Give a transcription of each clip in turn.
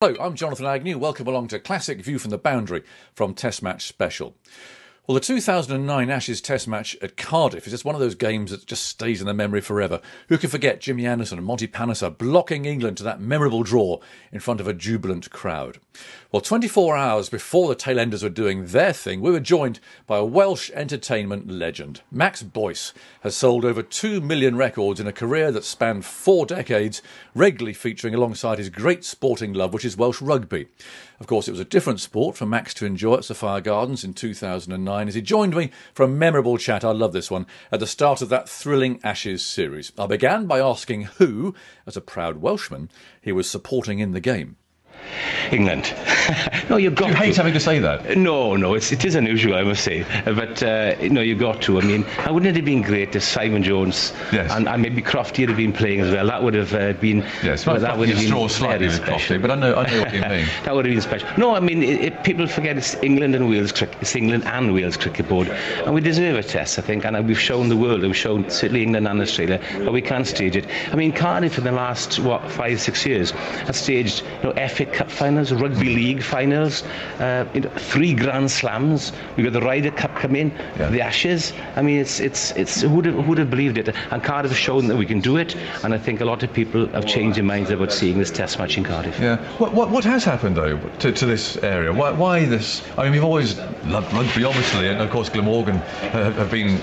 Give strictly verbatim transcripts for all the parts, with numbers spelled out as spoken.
Hello, I'm Jonathan Agnew. Welcome along to Classic View from the Boundary from Test Match Special. Well, the two thousand nine Ashes Test Match at Cardiff is just one of those games that just stays in the memory forever. Who can forget Jimmy Anderson and Monty Panesar blocking England to that memorable draw in front of a jubilant crowd? Well, twenty-four hours before the tailenders were doing their thing, we were joined by a Welsh entertainment legend. Max Boyce has sold over two million records in a career that spanned four decades, regularly featuring alongside his great sporting love, which is Welsh rugby. Of course, it was a different sport for Max to enjoy at Sophia Gardens in two thousand nine, as he joined me for a memorable chat, I love this one, at the start of that thrilling Ashes series. I began by asking who, as a proud Welshman, he was supporting in the game. England. No, you've got. You hate to. having to say that. No, no, it's, it is unusual, I must say. But uh, no, you've got to. I mean, wouldn't it have been great if Simon Jones yes. and, and maybe Crofty had been playing as well? That would have uh, been. Yes, well, that would have been straw slightly with Crofty, but I know, I know what you mean. That would have been special. No, I mean, it, it, people forget it's England and Wales cricket. It's England and Wales Cricket Board, and we deserve a test, I think. And we've shown the world, we've shown certainly England and Australia, but we can stage it. I mean, Cardiff in the last what five, six years has staged, you know, F A Cup finals, rugby league finals, uh, you know, three Grand Slams. We got the Ryder Cup coming, yeah. the Ashes. I mean, it's it's it's who would have, who would have believed it? And Cardiff has shown that we can do it. And I think a lot of people have changed their minds about seeing this Test match in Cardiff. Yeah. What what, what has happened though to, to this area? Why why this? I mean, we've always loved rugby, obviously, and of course Glamorgan uh, have been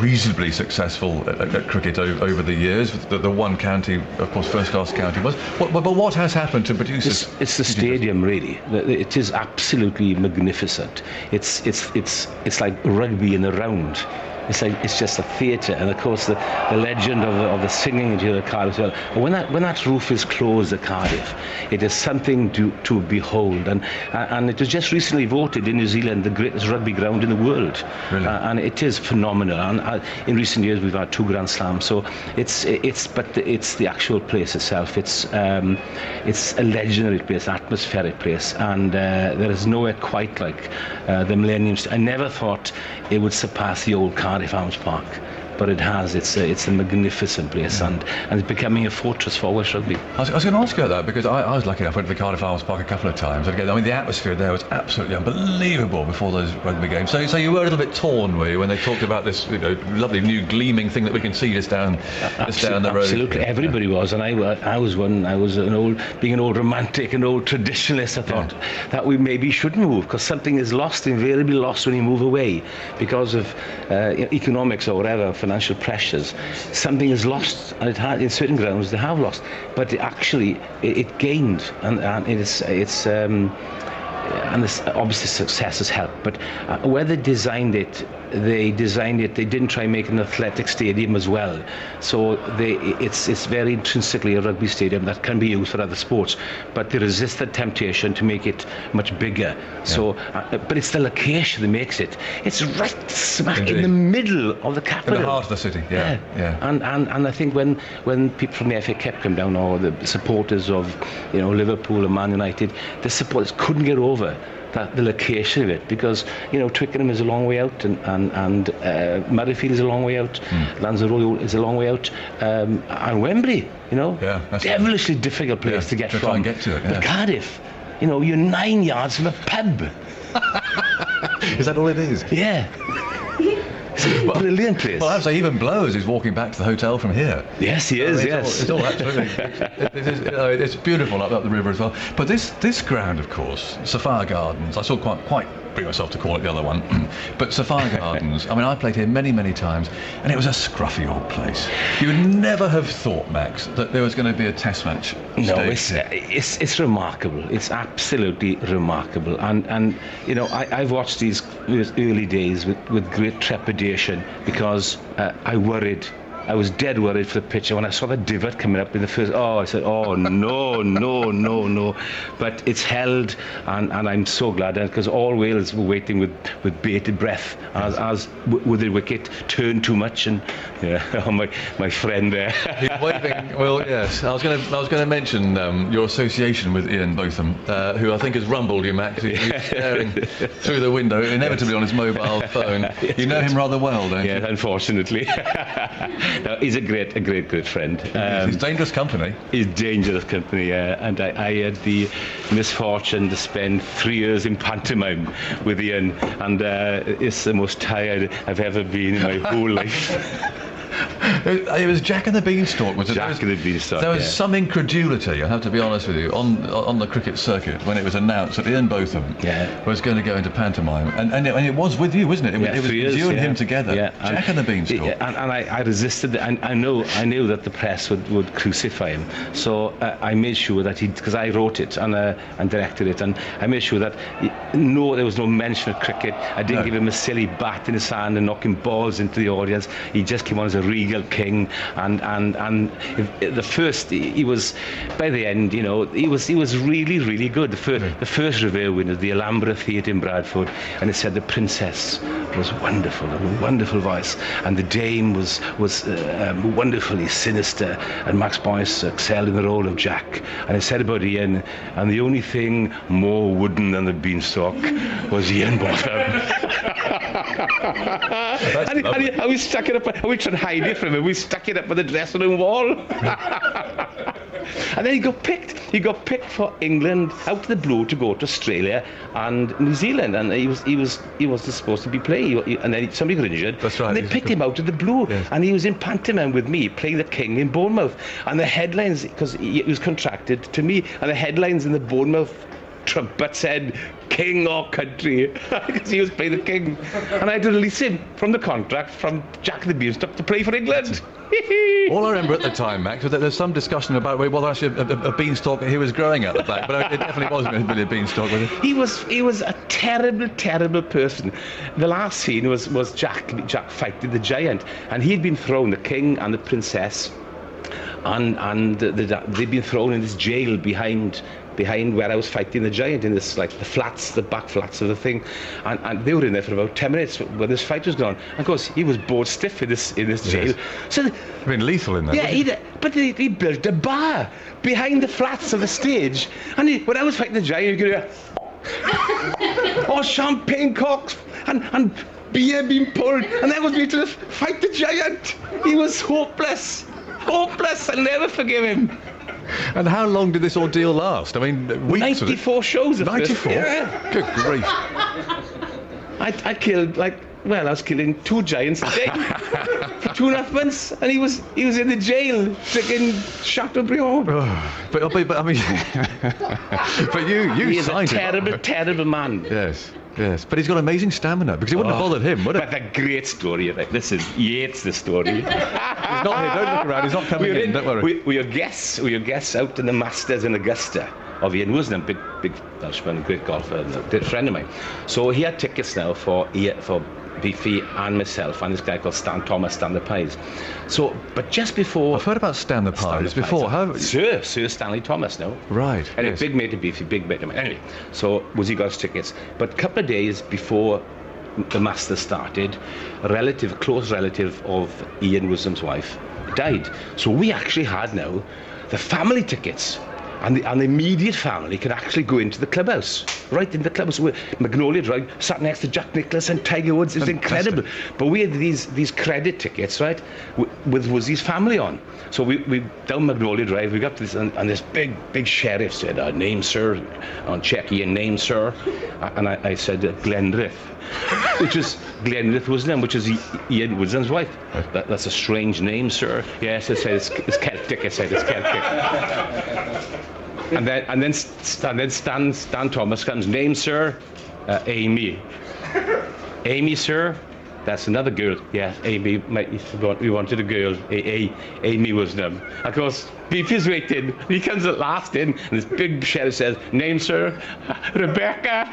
reasonably successful at, at cricket over, over the years. The, the one county, of course, first-class county was. But, but what has happened to produce it's, this? It's the stadium, really. It is absolutely magnificent. It's it's it's it's like rugby in a round. It's like it's just a theatre, and of course the, the legend of the, of the singing here at Cardiff. Well, when that when that roof is closed at Cardiff, it is something to to behold, and and it was just recently voted in New Zealand the greatest rugby ground in the world. Really? Uh, and it is phenomenal. And uh, in recent years we've had two Grand Slams, so it's it's but it's the actual place itself. It's um, it's a legendary place, an atmospheric place, and uh, there is nowhere quite like uh, the Millennium. I never thought it would surpass the old Cardiff. Cardiff Arms Park, but it has. It's a, it's a magnificent place, and, and it's becoming a fortress for Welsh rugby. I was, I was going to ask you about that, because I, I was lucky enough, I went to the Cardiff Arms Park a couple of times. And again, I mean, the atmosphere there was absolutely unbelievable before those rugby games. So, so you were a little bit torn, were you, when they talked about this, you know, lovely new gleaming thing that we can see just down, just down the road? Absolutely, everybody yeah. was, and I, I was one. I was an old, being an old romantic, an old traditionalist. I thought yeah. that we maybe shouldn't move, because something is lost, invariably lost when you move away, because of uh, economics or whatever. Financial pressures, something is lost, and it had, in certain grounds they have lost, but it actually it, it gained, and, and it's it's um, and this, obviously success has helped. But uh, whether they designed it, they designed it. They didn't try and make an athletic stadium as well, so they, it's it's very intrinsically a rugby stadium that can be used for other sports. But they resist the temptation to make it much bigger. Yeah. So, uh, but it's the location that makes it. It's right smack Indeed. in the middle of the capital, in the heart of the city. Yeah, yeah. yeah. And, and and I think when when people from the F A Cup come down, or the supporters of, you know, Liverpool and Man United, the supporters couldn't get over that, the location of it, because, you know, Twickenham is a long way out, and and, and uh, Murrayfield is a long way out, mm. Lansdowne Road is a long way out, um, and Wembley, you know, yeah, devilishly right. difficult place yeah, to get to from. Get to it, yeah. But Cardiff, you know, you're nine yards from a pub. Is that all it is? Yeah. Well, brilliant place. Well, I have to say, even Blows is walking back to the hotel from here. Yes, he is. I mean, yes, it's all, it's all absolutely. it, it is, you know, it's beautiful up, up the river as well. But this this ground, of course, Sophia Gardens. I saw quite quite. myself to call it the other one, but Sophia Gardens, I mean, I played here many many times, and it was a scruffy old place. You would never have thought, Max, that there was going to be a test match. No, it's, it's it's remarkable. It's absolutely remarkable. And and you know, I, I've watched these early days with, with great trepidation, because uh, I worried I was dead worried for the pitch. When I saw the divot coming up in the first, oh, I said, oh, no, no, no, no. But it's held, and, and I'm so glad, because all Wales were waiting with, with bated breath as, as would the wicket turn too much. And yeah, oh, my, my friend there. He's waving. Well, yes, I was going to I was going to mention um, your association with Ian Botham, uh, who I think has rumbled you, Max. He's staring through the window, inevitably on his mobile phone. You know him rather well, don't you? Yeah, unfortunately. No, he's a great, a great, great friend. Um, he's dangerous company. He's dangerous company, yeah. And I, I had the misfortune to spend three years in pantomime with Ian, and uh, it's the most tired I've ever been in my whole life. It was Jack and the Beanstalk, was it? Jack was, and the Beanstalk. There was yeah. some incredulity, I have to be honest with you, on on the cricket circuit when it was announced that Ian Botham yeah. was going to go into pantomime, and and it, and it was with you, wasn't it? It, yeah, it was years, you and yeah. him together. Yeah. Jack and, and the Beanstalk. And, and I, I resisted, and I know I knew that the press would, would crucify him, so uh, I made sure that he, because I wrote it and uh, and directed it, and I made sure that he, no, there was no mention of cricket. I didn't no. give him a silly bat in his hand and knocking balls into the audience. He just came on as a regal king, and and and if, the first he, he was, by the end, you know, he was he was really really good. The first mm. the first reveal winner, the Alhambra theatre in Bradford, and it said the princess was wonderful, a wonderful voice, and the dame was was uh, um, wonderfully sinister, and Max Boyce excelled in the role of Jack. And it said about Ian, and the only thing more wooden than the beanstalk was Ian Botham. And, and, and we stuck it up, and we tried to hide it from him, we stuck it up on the dressing room wall. And then he got picked. He got picked for England out of the blue to go to Australia and New Zealand, and he was he was he wasn't supposed to be playing. He, and then somebody got injured. That's right. And they picked cool. him out of the blue, yes. and he was in pantomime with me playing the king in Bournemouth. And the headlines, because he was contracted to me, and the headlines in the Bournemouth Trumpet said king or country, because he was playing the king, and I had to release him from the contract from Jack the Beanstalk to play for England. All I remember at the time, Max, was that there was some discussion about well, actually, a, a, a beanstalk he was growing at the back, but it definitely wasn't really a beanstalk, was it? He was he was a terrible, terrible person. The last scene was was Jack Jack fighting the giant, and he'd been thrown, the king and the princess, and and the, the, they'd been thrown in this jail behind. behind where I was fighting the giant, in this, like, the flats, the back flats of the thing, and, and they were in there for about ten minutes when this fight was gone. And of course, he was bored stiff in this in this jail. Yes. So the, I mean, lethal in there. Yeah, he, but he, he built a bar behind the flats of the stage, and he, when I was fighting the giant, you could hear oh, champagne corks and and beer being poured, and that was me to fight the giant. He was hopeless, hopeless. I'll never forgive him. And how long did this ordeal last? I mean, weeks. Ninety-four shows. Ninety-four. Yeah. Good grief. I, I killed like well, I was killing two giants a day for two and a half months, and he was he was in the jail drinking Chateaubriand. Oh, but, but but I mean, but you you he is a terrible, him. terrible man. Yes. Yes, but he's got amazing stamina, because it wouldn't oh, have bothered him, would it? But a great story. Right? This is Yates, the story. He's not here, don't look around, he's not coming in, in, don't worry. We, we were guests, we were guests out in the Masters in Augusta of Ian Woosnam, big, big Welshman, great golfer, a friend of mine. So he had tickets now for for Beefy and myself and this guy called Stan Thomas, Stan the Pies. So, but just before... I've heard about Stan the Pies before, haven't you? Sir, Sir Stanley Thomas, no? Right. And anyway, yes. Big mate of Beefy, big mate of mine. Anyway, so Woozy got his tickets. But a couple of days before the Masters started, a relative, a close relative of Ian Woosnam's wife died. So we actually had now the family tickets, and the, and the immediate family could actually go into the clubhouse, right in the clubhouse. Magnolia Drive, sat next to Jack Nicklaus and Tiger Woods. It was Fantastic. incredible. But we had these these credit tickets, right, w with Woozy's family on. So we, we down Magnolia Drive, we got to this, and, and this big, big sheriff said, uh, name, sir, on check, Ian, name, sir. And I, I said, uh, Glenrith, which is Glenrith Woosnam, which is Ian Woosnam's wife. That, that's a strange name, sir. Yes, I said, it's, it's Celtic, I said, it's Celtic. And then, and then, and then Stan, Stan Thomas comes, name, sir, uh, Amy. Amy, sir, that's another girl. Yeah, Amy, my, we wanted a girl. A, a, Amy Woosnam. Of course, Beefy's waiting. He comes at last in, and this big sheriff says, name, sir, Rebecca.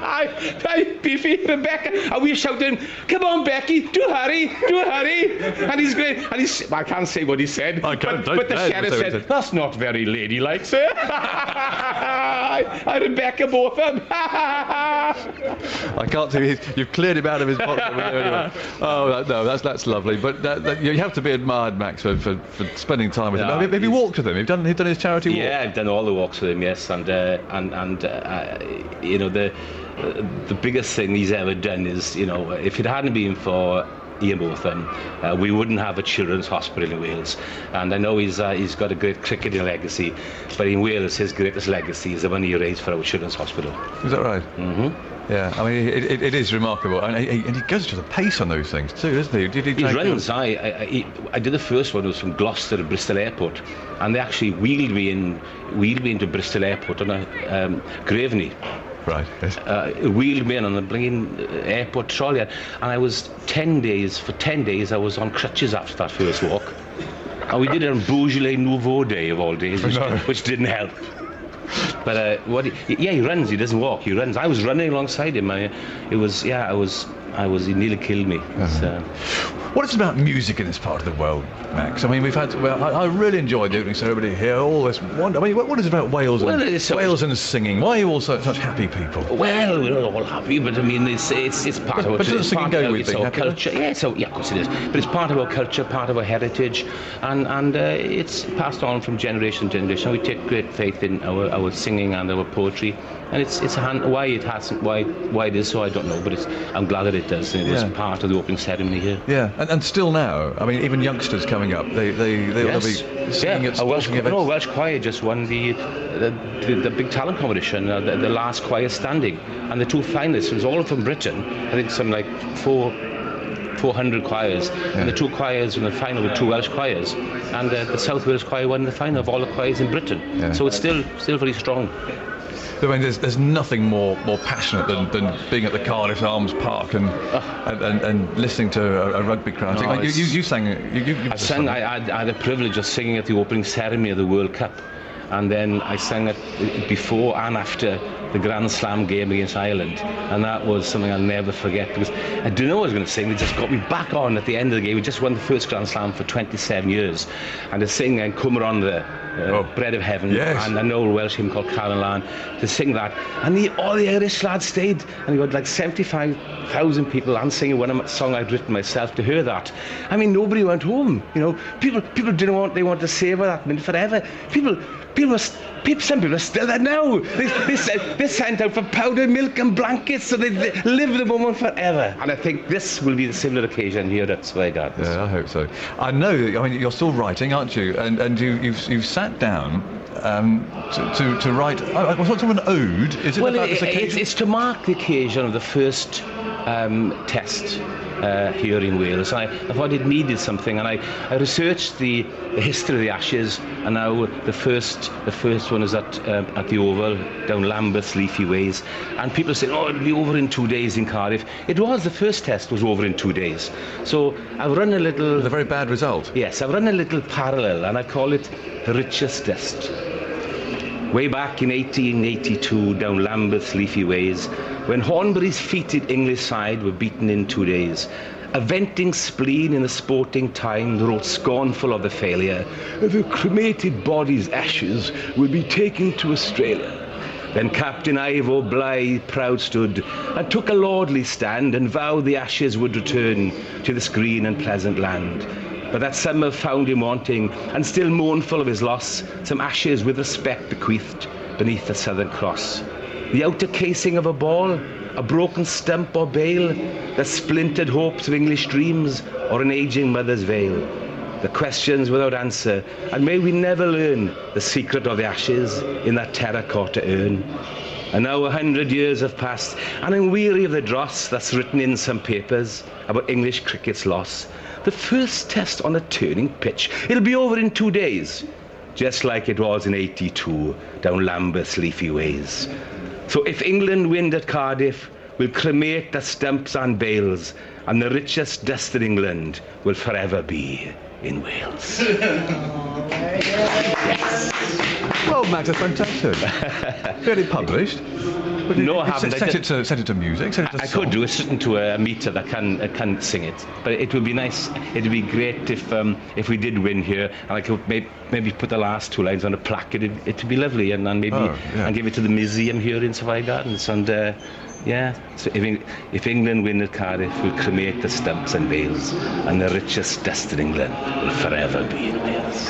Hi, Beefy, Rebecca, and we shouted, come on, Becky, do hurry, do hurry. And he's great, and he's, I can't say what he said, I can't, but, but the sheriff said, said, that's not very ladylike, sir. I, I Rebecca Botham. I can't see, you've cleared him out of his pocket. Anyway. Oh, that, no, that's that's lovely, but that, that, you have to be admired, Max, for, for, for spending time with no, him. Have, have you walked with him? You've done, you've done his charity walk? Yeah, I've done all the walks with him, yes, and, uh, and, and uh, you know, the... Uh, the biggest thing he's ever done is, you know, if it hadn't been for Ian Botham, uh, we wouldn't have a children's hospital in Wales. And I know he's uh, he's got a great cricketing legacy, but in Wales his greatest legacy is the money he raised for our children's hospital. Is that right? Mm-hmm. Yeah, I mean, it, it, it is remarkable. And he, and he goes to the pace on those things too, doesn't he? Did he, he runs. I, I, he, I did the first one, it was from Gloucester to Bristol Airport, and they actually wheeled me in, wheeled me into Bristol Airport on a um, Graveney. Right, yes. Uh, wheeled me in on the bringing airport trolley, and I was ten days, for ten days I was on crutches after that first walk. And we did it on Beaujolais Nouveau Day of all days, which, no. which didn't help. But uh, what? He, yeah, he runs. He doesn't walk. He runs. I was running alongside him. I, it was. Yeah, I was. I was. He nearly killed me. Uh-huh. So. What is it about music in this part of the world, Max? I mean, we've had. Well, I, I really enjoyed the opening ceremony here. All this wonder. I mean, what, what is it about Wales? Well, and, so Wales and singing. Why are you all so, such happy people? Well, we're all happy, but I mean, it's it's, it's part but, of our, but it's part go with it's thing, our culture. Yeah, so yeah, of course it is. But it's part of our culture, part of our heritage, and and uh, it's passed on from generation to generation. We take great faith in our. our singing and our poetry, and it's it's hand, why it hasn't why why it is so I don't know, but it's I'm glad that it does. It yeah. was part of the opening ceremony here. Yeah, and, and still now, I mean, even youngsters coming up, they they they'll yes. be singing yeah. at Welsh, no, Welsh choir just won the the, the, the big talent competition, uh, the, the last choir standing, and the two finalists was all from Britain. I think some like four. four hundred choirs, yeah. and the two choirs in the final were two Welsh choirs, and uh, the South Wales choir won the final of all the choirs in Britain. Yeah. So it's still still very strong. I mean, there's, there's nothing more, more passionate than, than being at the Cardiff Arms Park and oh. and, and, and listening to a, a rugby crowd. No, I mean, you, you, you sang. You, you, you I sang. I, I had the privilege of singing at the opening ceremony of the World Cup, and then I sang it before and after the Grand Slam game against Ireland, and that was something I'll never forget, because I didn't know what I was going to sing. They just got me back on at the end of the game. We just won the first Grand Slam for twenty-seven years, and to sing and come around the uh, oh. Bread of Heaven, yes. and an old Welsh hymn called Calan Lan, to sing that, and the, all the Irish lads stayed, and you had like seventy-five thousand people and singing one song I'd written myself to hear that. I mean, nobody went home, you know. People people didn't want, they wanted to savour that minute forever. People, people were, people, some people are still there now. They, they said, they're sent out for powdered milk and blankets, so they, they live the moment forever. And I think this will be the similar occasion here at Sophia Gardens. Yeah, I hope so. I know. I mean, you're still writing, aren't you? And and you, you've you've sat down. Um, to, to, to write, oh, was it an ode? Is it well, about it, this occasion? It's, it's to mark the occasion of the first um, test uh, here in Wales. I, I thought it needed something, and I, I researched the, the history of the Ashes, and now the first the first one is at uh, at the Oval, down Lambeth's leafy ways, and people say, oh, it'll be over in two days in Cardiff. It was, the first test was over in two days. So I've run a little... With a very bad result. Yes, I've run a little parallel, and I call it the richest test. Way back in eighteen eighty-two, down Lambeth's leafy ways, when Hornbury's feated English side were beaten in two days, a venting spleen in the Sporting Times wrote scornful of the failure, the cremated body's ashes will be taken to Australia. Then Captain Ivor Bligh proud stood and took a lordly stand and vowed the ashes would return to this green and pleasant land. But that summer found him wanting, and still mournful of his loss, some ashes with respect bequeathed beneath the Southern Cross. The outer casing of a ball, a broken stump or bale, the splintered hopes of English dreams, or an aging mother's veil. The questions without answer, and may we never learn the secret of the ashes in that terracotta urn. And now a hundred years have passed, and I'm weary of the dross that's written in some papers about English cricket's loss. The first test on a turning pitch, it'll be over in two days, just like it was in eighty-two, down Lambeth's leafy ways. So if England win at Cardiff, we'll cremate the stumps and bales, and the richest dust in England will forever be in Wales. Yes. Well, Max, that's fantastic. Really published. But no, it, I haven't. Set, set, it to, set it to music. Set it to I, I could do it, sitting to a meter that can uh, can sing it. But it would be nice. It would be great if um, if we did win here, and I could maybe, maybe put the last two lines on a plaque. It would be lovely, and, and maybe oh, yeah. and give it to the museum here in Sophia Gardens. And uh, yeah, so if, if England win at Cardiff, we'll cremate the stumps and bales, and the richest dust in England will forever be in Wales.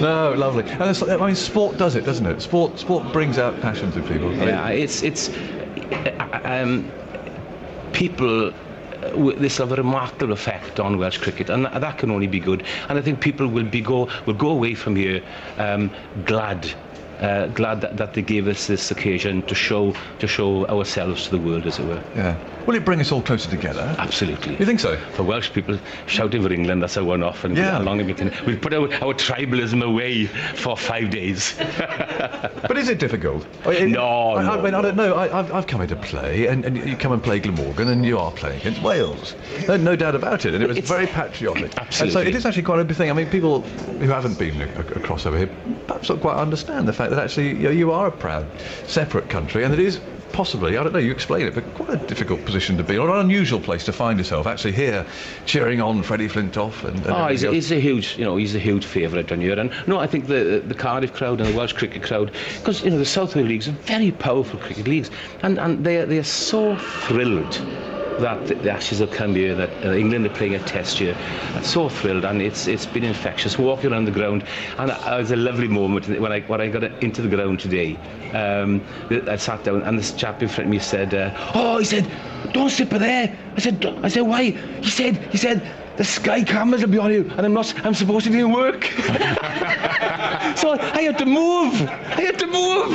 No, lovely. And I mean, sport does it, doesn't it? Sport, sport brings out passions in people. Yeah, I mean, it's it's um, people this will have a remarkable effect on Welsh cricket, and that, that can only be good. And I think people will be go will go away from here um, glad, uh, glad that, that they gave us this occasion to show to show ourselves to the world, as it were. Yeah. Will it bring us all closer together? Absolutely. You think so? For Welsh people, shouting for England, that's a one-off, and yeah. We'll, we can, we'll put our, our tribalism away for five days. But is it difficult? It, no, I, no, I mean, no. I don't know. I, I've, I've come here to play, and, and you come and play Glamorgan, and you are playing against Wales. No, no doubt about it, and it was it's, very patriotic. Absolutely. And so it is actually quite a big thing. I mean, people who haven't been across over here perhaps don't quite understand the fact that actually you know, you are a proud, separate country, and it is... possibly, I don't know, you explain it, but quite a difficult position to be, or an unusual place to find yourself, actually here, cheering on Freddie Flintoff. And, and oh, he's, he's a huge, you know, he's a huge favourite down here. And no, I think the the Cardiff crowd and the Welsh cricket crowd, because, you know, the South Wales leagues are very powerful cricket leagues, and, and they're, they're so thrilled that the Ashes have come here, that uh, England are playing a test here. I'm so thrilled, and it's it's been infectious, walking around the ground, and uh, it was a lovely moment when I when I got into the ground today. Um, I sat down, and this chap in front of me said, uh, "Oh," he said, "don't sit by there." I said, don't. "I said why?" He said, "He said the Sky cameras will be on you, and I'm not. I'm supposed to be in work." So I had to move. I had to move.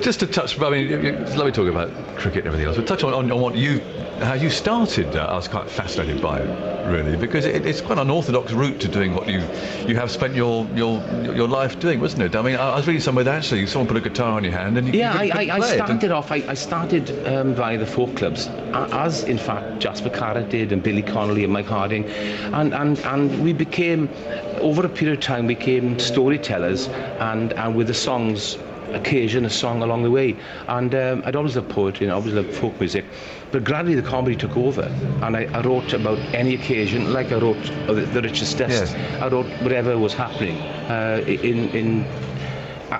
Just to touch, I mean, it's lovely talking about cricket and everything else, but touch on, on, on what you, how you started. uh, I was quite fascinated by it, really, because it, it's quite an unorthodox route to doing what you you have spent your your your life doing, wasn't it? I mean, I was reading somewhere that actually someone put a guitar on your hand and you, yeah, you I, I, I started off, I, I started um, by the folk clubs, as in fact Jasper Carrot did, and Billy Connolly and Mike Harding, and, and, and we became, over a period of time, became storytellers, and, and with the songs, occasion, a song along the way. And um, I'd always loved poetry, and I always loved folk music, but gradually the comedy took over, and I, I wrote about any occasion, like I wrote uh, the, the Richard's Test. Yes. I wrote whatever was happening uh, in in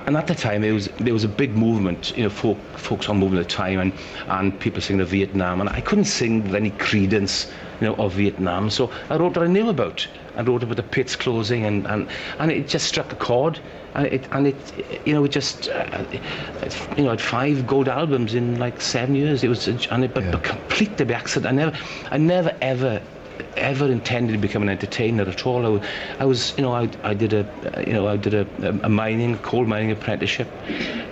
and at the time it was there was a big movement, you know, folk folk song movement at the time, and and people singing of Vietnam, and I couldn't sing with any credence, you know, of Vietnam, so I wrote what I knew about. I wrote about the pits closing, and, and, and it just struck a chord, and it, and it you know, it just, uh, it, you know, I had five gold albums in like seven years. It was, and it, but, yeah. but completely by accident. I never, I never ever, ever intended to become an entertainer at all. I was, I was you know, I, I did a, you know, I did a, a mining, coal mining apprenticeship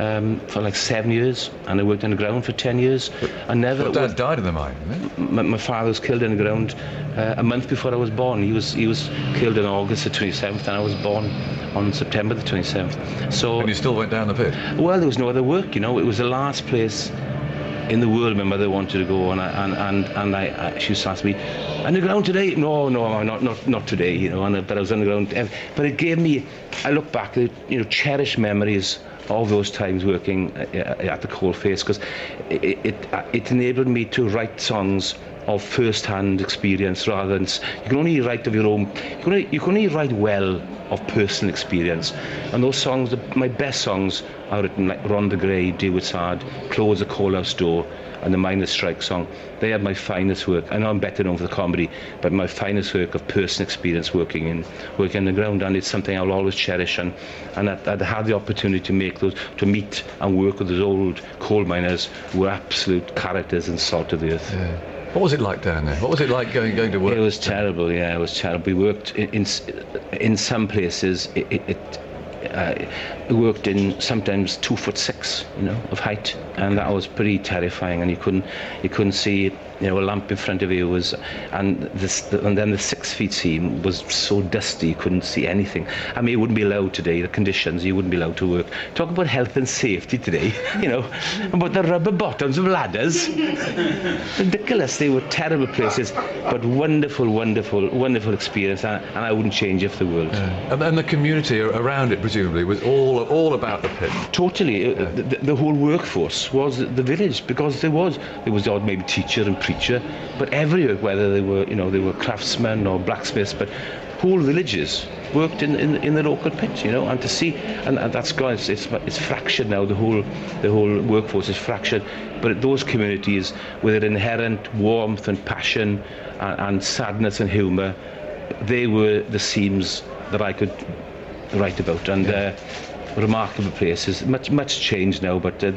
um, for like seven years, and I worked underground for ten years. But I never. Your dad was, died in the mine, didn't he? My, my father was killed underground. Uh, a month before I was born, he was he was killed on August the twenty-seventh, and I was born on September the twenty-seventh. So. And you still went down the pit? Well, there was no other work, you know. It was the last place in the world my mother wanted to go, and I, and and and I, I she was asking me, "Underground today?" No, no, not not not today, you know. And but I was underground, but it gave me. I look back, you know, cherished memories of those times working at the coalface, because it, it it enabled me to write songs of first-hand experience, rather than you can only write of your own. You can only, you can only write well of personal experience, and those songs, the, my best songs, are written like Rhondda Grey, Dear Woodsard, Close the Coal House Door, and the Miners' Strike song. They are my finest work. I know I'm better known for the comedy, but my finest work of personal experience working in working underground, and it's something I'll always cherish. And and I, I had the opportunity to make those, to meet and work with those old coal miners who were absolute characters and salt of the earth. Yeah. What was it like down there? What was it like going going to work? It was terrible. Yeah, it was terrible. We worked in in, in some places. It, it, it uh, we worked in sometimes two foot six, you know, of height, and that was pretty terrifying. And you couldn't you couldn't see, you know, a lamp in front of you was, and this the, and then the six feet seam was so dusty you couldn't see anything. I mean, you wouldn't be allowed today. The conditions, you wouldn't be allowed to work. Talk about health and safety today, you know, about the rubber bottoms of ladders. Ridiculous. They were terrible places, but wonderful, wonderful, wonderful experience, and, and I wouldn't change it for the world. Yeah. And, and the community around it, presumably, was all all about the pit. Totally. Yeah. The, the whole workforce was the village, because there was there was the odd maybe teacher and priest. But everywhere, whether they were, you know, they were craftsmen or blacksmiths, but whole villages worked in, in in the local pit, you know. And to see, and, and that's gone. It's, it's it's fractured now. The whole the whole workforce is fractured. But those communities, with their inherent warmth and passion, and, and sadness and humour, they were the seams that I could write about. And. Yeah. Uh, remarkable places. Much much changed now, but uh,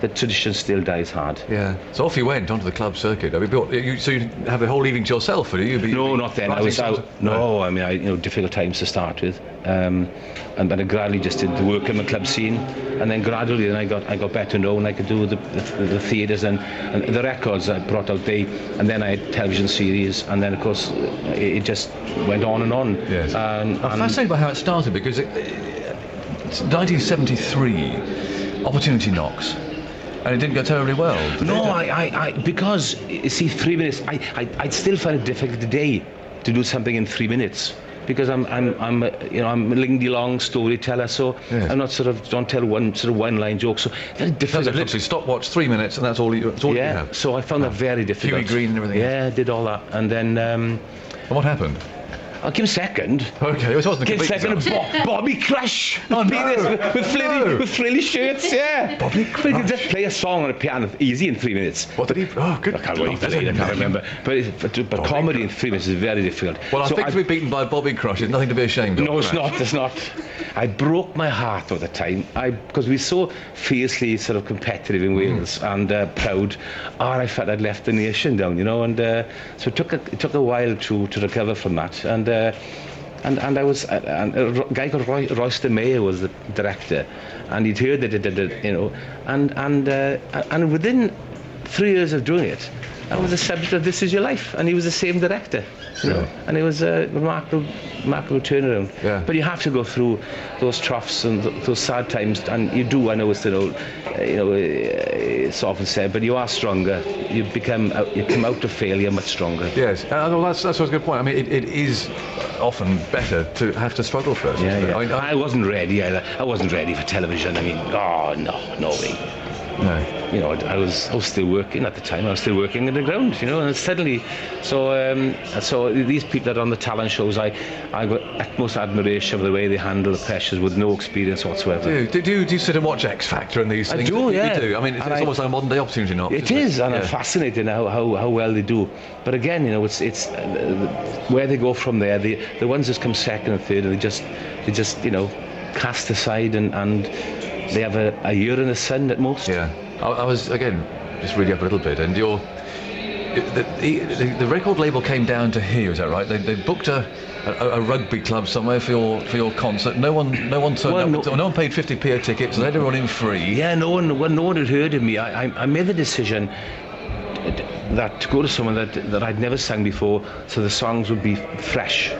the tradition still dies hard. Yeah. So off you went onto the club circuit. I mean, but you, so you have the whole evening to yourself, or you? Be, no, not then. I was out. Of, no, right. I mean, I, you know, difficult times to start with, um, and then I gradually just did the work in the club scene, and then gradually, then I got I got better known. I could do the the, the theatres and, and the records I brought out there, and then I had television series, and then of course it, it just went on and on. Yes. And, I'm fascinated by how it started, because it, it's nineteen seventy-three, opportunity knocks. And it didn't go terribly well. No, I, I, I, because, you see, three minutes, I, I, I still find it difficult today to do something in three minutes. Because I'm, I'm, I'm, you know, I'm a lindy-long storyteller, so yes. I'm not sort of don't tell one sort of one-line joke. So that's difficult. That was literally stopwatch, three minutes, and that's all you. That's all yeah. You have. So I found oh. that very difficult. Huey Green and everything. Yeah, else. I did all that, and then. Um, and what happened? I came second. Okay, it wasn't came second. Bo Bobby Crush. Oh, no. with, with, frilly, no. with frilly shirts, yeah. Bobby Crush. He just play a song on a piano easy in three minutes. What did he? Oh, good. I can't, wait, I can't remember. But, but, but comedy in three minutes is very difficult. Well, I so think I, to be beaten by Bobby Crush is nothing to be ashamed of. No, it's right? not. It's not. I broke my heart all the time. I because we were so fiercely sort of competitive in Wales mm. and uh, proud. And I felt I'd left the nation down, you know. And uh, so it took a, it took a while to to recover from that. And Uh, and and I was uh, and a guy called Roy, Royce de Mayer was the director, and he'd heard that it did it, you know, and and uh, and within three years of doing it, I was the subject of This Is Your Life, and he was the same director, you know, yeah. and it was a remarkable remarkable turnaround. Yeah. But you have to go through those troughs and th those sad times, and you do. I know it's an old, uh, you know, uh, it's often said, but you are stronger. You become uh, you come out of failure much stronger. Yes, uh, well, that's that's a good point. I mean, it, it is often better to have to struggle first. Yeah, yeah. I, mean, I, I wasn't ready either. I wasn't ready for television. I mean, oh no, no way. No. You know, I was, I was still working at the time. I was still working in the ground, you know, and suddenly, so um, so these people that are on the talent shows, I, I got utmost admiration for the way they handle the pressures with no experience whatsoever. Do, do, do, do you sit and watch X Factor and these I things? I do, yeah. You do. I mean, it's, it's I, almost like a modern day opportunity knock. It is, it? and yeah. I'm fascinated how, how, how well they do. But again, you know, it's it's uh, where they go from there. The the ones that come second and third, they just they just you know cast aside and and. They have a, a year in the sun at most. Yeah, I, I was again just reading up a little bit, and your the, the, the record label came down to here. Is that right? They, they booked a, a a rugby club somewhere for your for your concert. No one no one turned well, up. No, no one paid fifty p a ticket. So they had everyone in free. Yeah, no one well, no one had heard of me. I I, I made the decision that to go to someone that that I'd never sang before, so the songs would be fresh.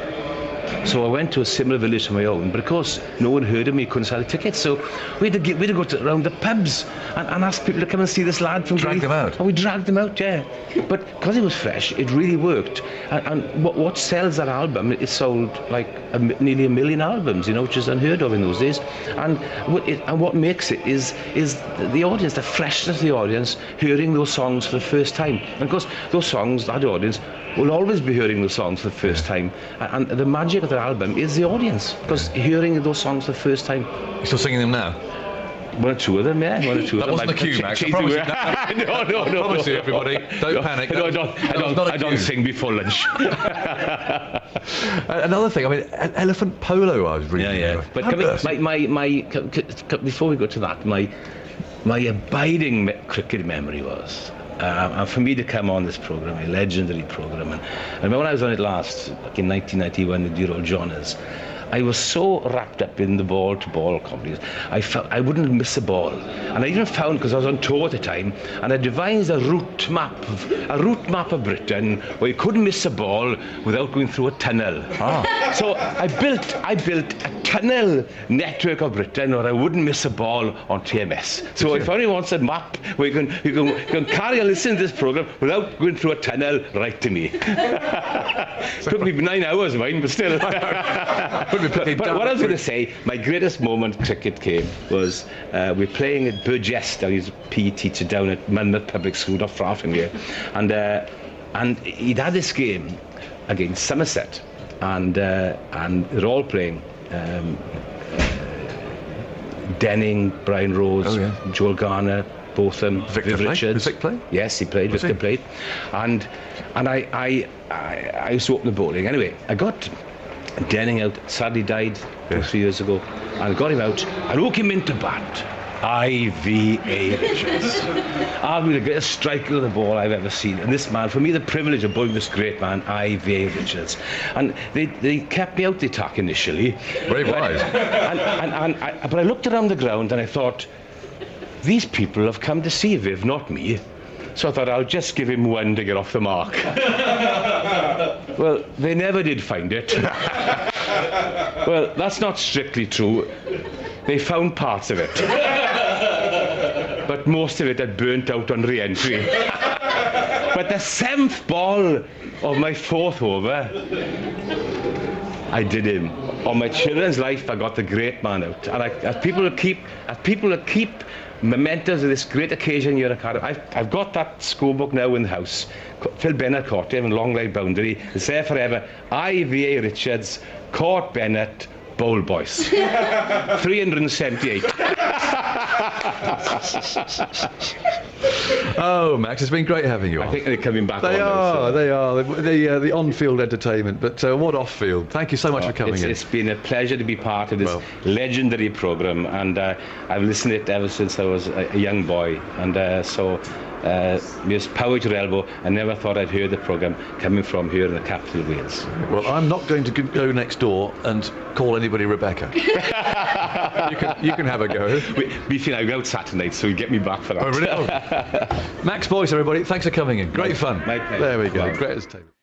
So I went to a similar village of my own, but of course no one heard of me, couldn't sell the tickets, so we had to, get, we had to go to, around the pubs and, and ask people to come and see this lad from Drag them out. And we dragged them out, yeah. But because it was fresh, it really worked. And, and what, what sells that album, it sold like a, nearly a million albums, you know, which is unheard of in those days. And what, it, and what makes it is, is the audience, the freshness of the audience, hearing those songs for the first time. And of course, those songs, that audience, will always be hearing those songs for the first time. And, and the magic of the album is the audience, because yeah. hearing those songs the first time. You're still singing them now? One or two of them, yeah. One or two of them. That wasn't a cue, Max. I promise you. No, no, no. I promise you, everybody. Don't no, panic. No, I don't, I don't, I don't sing before lunch. Another thing, I mean, Elephant Polo, I was reading. Yeah, yeah. But coming, my, my, my, before we go to that, my, my abiding me cricket memory was. Uh, and for me to come on this programme, a legendary programme, and I remember when I was on it last, like in nineteen ninety-one with dear old Jonas, I was so wrapped up in the ball-to-ball comedies, I felt I wouldn't miss a ball. And I even found, because I was on tour at the time, and I devised a route map, of, a route map of Britain, where you couldn't miss a ball without going through a tunnel. Ah. So I built, I built a tunnel network of Britain where I wouldn't miss a ball on T M S. So if anyone wants a map where you can, you can, you can carry a listen to this programme without going through a tunnel, write to me. Took me nine hours, mine, but still. But, but what I was going to say, my greatest moment cricket came was uh, we were playing at Burgess. I was a P E teacher down at Monmouth Public School, not far from here, and uh, and he'd had this game against Somerset, and uh, and they're all playing. Um, Denning, Brian Rose, oh, yeah. Joel Garner, Botham, Victor Viv Richards. Did Vic play? Yes, he played. Was Victor he? played, and and I I, I I used to open the bowling. Anyway, I got. Denning out, sadly died yeah. a few years ago, and got him out and woke him into bat. I V A Richards. Arguably the greatest striker of the ball I've ever seen. And this man, for me, the privilege of bowling this great man, I V A Richards. And they, they kept me out the attack initially. Very wise. And, and, and, and I, but I looked around the ground and I thought, these people have come to see Viv, not me. So I thought, I'll just give him one to get off the mark. Well, they never did find it. Well, that's not strictly true. They found parts of it. But most of it had burnt out on re-entry. But the seventh ball of my fourth over, I did him. On my children's life, I got the great man out. And I, as people keep, as people keep mementos of this great occasion here at Cardiff, I've, I've got that scorebook now in the house. Phil Bennett caught him in long leg boundary. It's there forever. I V A Richards caught Bennett, bowl Boyce. three hundred seventy-eight. Oh, Max, it's been great having you on. I think they're coming back. They on are, though, so. They are. The, the, uh, the on-field entertainment, but uh, what off-field? Thank you so much oh, for coming it's, in. It's been a pleasure to be part of this well. legendary programme, and uh, I've listened to it ever since I was a, a young boy, and uh, so... Uh, just power to your elbow. I never thought I'd hear the programme coming from here in the capital of Wales. Well, I'm not going to go next door and call anybody Rebecca. you, can, you can have a go. We think I go out Saturday, so you get me back for that. Oh, really? Oh. Max Boyce, everybody, thanks for coming in. Great fun. My pleasure. There we go. Wow. Great as table.